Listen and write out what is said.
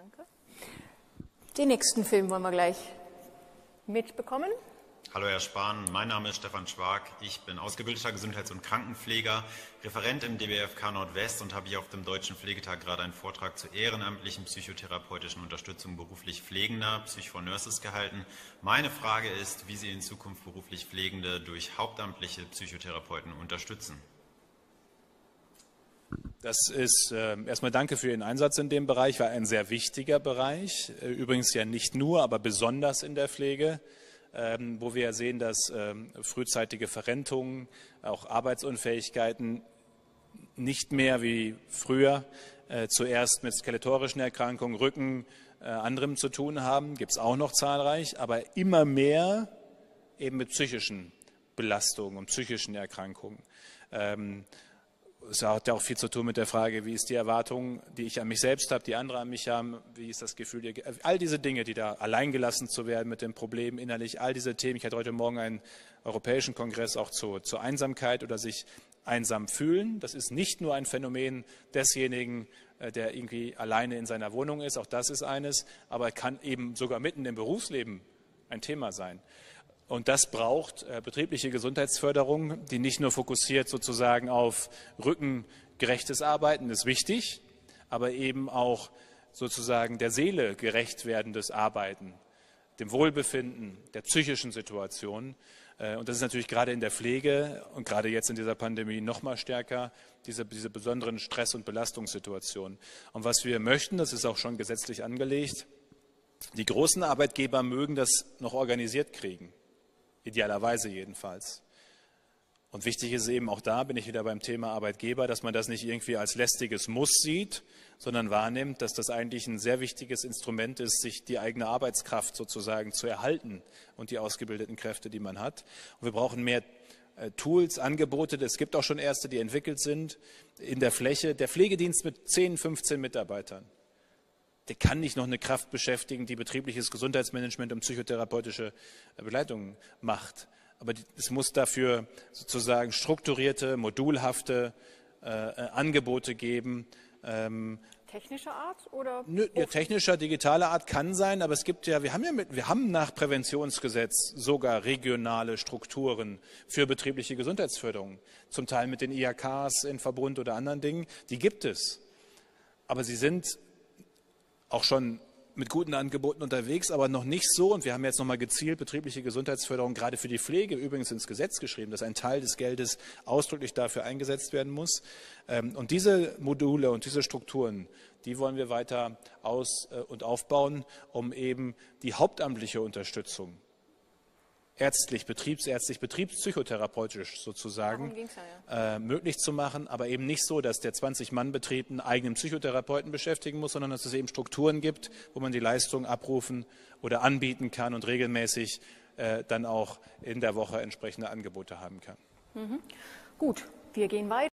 Danke. Den nächsten Film wollen wir gleich mitbekommen. Hallo Herr Spahn, mein Name ist Stefan Schwark. Ich bin ausgebildeter Gesundheits- und Krankenpfleger, Referent im DBfK Nordwest und habe hier auf dem Deutschen Pflegetag gerade einen Vortrag zur ehrenamtlichen psychotherapeutischen Unterstützung beruflich Pflegender, Psych4Nurses, gehalten. Meine Frage ist, wie Sie in Zukunft beruflich Pflegende durch hauptamtliche Psychotherapeuten unterstützen. Das ist erstmal danke für Ihren Einsatz in dem Bereich, war ein sehr wichtiger Bereich, übrigens ja nicht nur, aber besonders in der Pflege. Wo wir ja sehen, dass frühzeitige Verrentungen, auch Arbeitsunfähigkeiten nicht mehr wie früher zuerst mit skeletorischen Erkrankungen, Rücken, anderem zu tun haben, gibt es auch noch zahlreich, aber immer mehr eben mit psychischen Belastungen und psychischen Erkrankungen. Es hat ja auch viel zu tun mit der Frage, wie ist die Erwartung, die ich an mich selbst habe, die andere an mich haben, wie ist das Gefühl, all diese Dinge, die da alleingelassen zu werden mit dem Problem innerlich, all diese Themen. Ich hatte heute Morgen einen europäischen Kongress auch zur Einsamkeit oder sich einsam fühlen. Das ist nicht nur ein Phänomen desjenigen, der irgendwie alleine in seiner Wohnung ist, auch das ist eines, aber kann eben sogar mitten im Berufsleben ein Thema sein. Und das braucht betriebliche Gesundheitsförderung, die nicht nur fokussiert sozusagen auf rückengerechtes Arbeiten, ist wichtig, aber eben auch sozusagen der Seele gerecht werdendes Arbeiten, dem Wohlbefinden, der psychischen Situation. Und das ist natürlich gerade in der Pflege und gerade jetzt in dieser Pandemie noch mal stärker, diese besonderen Stress- und Belastungssituationen. Und was wir möchten, das ist auch schon gesetzlich angelegt, die großen Arbeitgeber mögen das noch organisiert kriegen. Idealerweise jedenfalls. Und wichtig ist eben auch da, bin ich wieder beim Thema Arbeitgeber, dass man das nicht irgendwie als lästiges Muss sieht, sondern wahrnimmt, dass das eigentlich ein sehr wichtiges Instrument ist, sich die eigene Arbeitskraft sozusagen zu erhalten und die ausgebildeten Kräfte, die man hat. Und wir brauchen mehr Tools, Angebote. Es gibt auch schon erste, die entwickelt sind in der Fläche. Der Pflegedienst mit 10, 15 Mitarbeitern. Der kann nicht noch eine Kraft beschäftigen, die betriebliches Gesundheitsmanagement und psychotherapeutische Begleitung macht. Aber es muss dafür sozusagen strukturierte, modulhafte Angebote geben. Technischer Art oder? Nö, ja, technischer, digitaler Art kann sein, aber es gibt ja, wir haben nach Präventionsgesetz sogar regionale Strukturen für betriebliche Gesundheitsförderung. Zum Teil mit den IHKs in Verbund oder anderen Dingen. Die gibt es. Aber sie sind auch schon mit guten Angeboten unterwegs, aber noch nicht so. Und wir haben jetzt nochmal gezielt betriebliche Gesundheitsförderung gerade für die Pflege übrigens ins Gesetz geschrieben, dass ein Teil des Geldes ausdrücklich dafür eingesetzt werden muss. Und diese Module und diese Strukturen, die wollen wir weiter aus- und aufbauen, um eben die hauptamtliche Unterstützung ärztlich, betriebsärztlich, betriebspsychotherapeutisch sozusagen möglich zu machen, aber eben nicht so, dass der 20-Mann-Betrieb einen eigenen Psychotherapeuten beschäftigen muss, sondern dass es eben Strukturen gibt, wo man die Leistung abrufen oder anbieten kann und regelmäßig dann auch in der Woche entsprechende Angebote haben kann. Mhm. Gut, wir gehen weiter.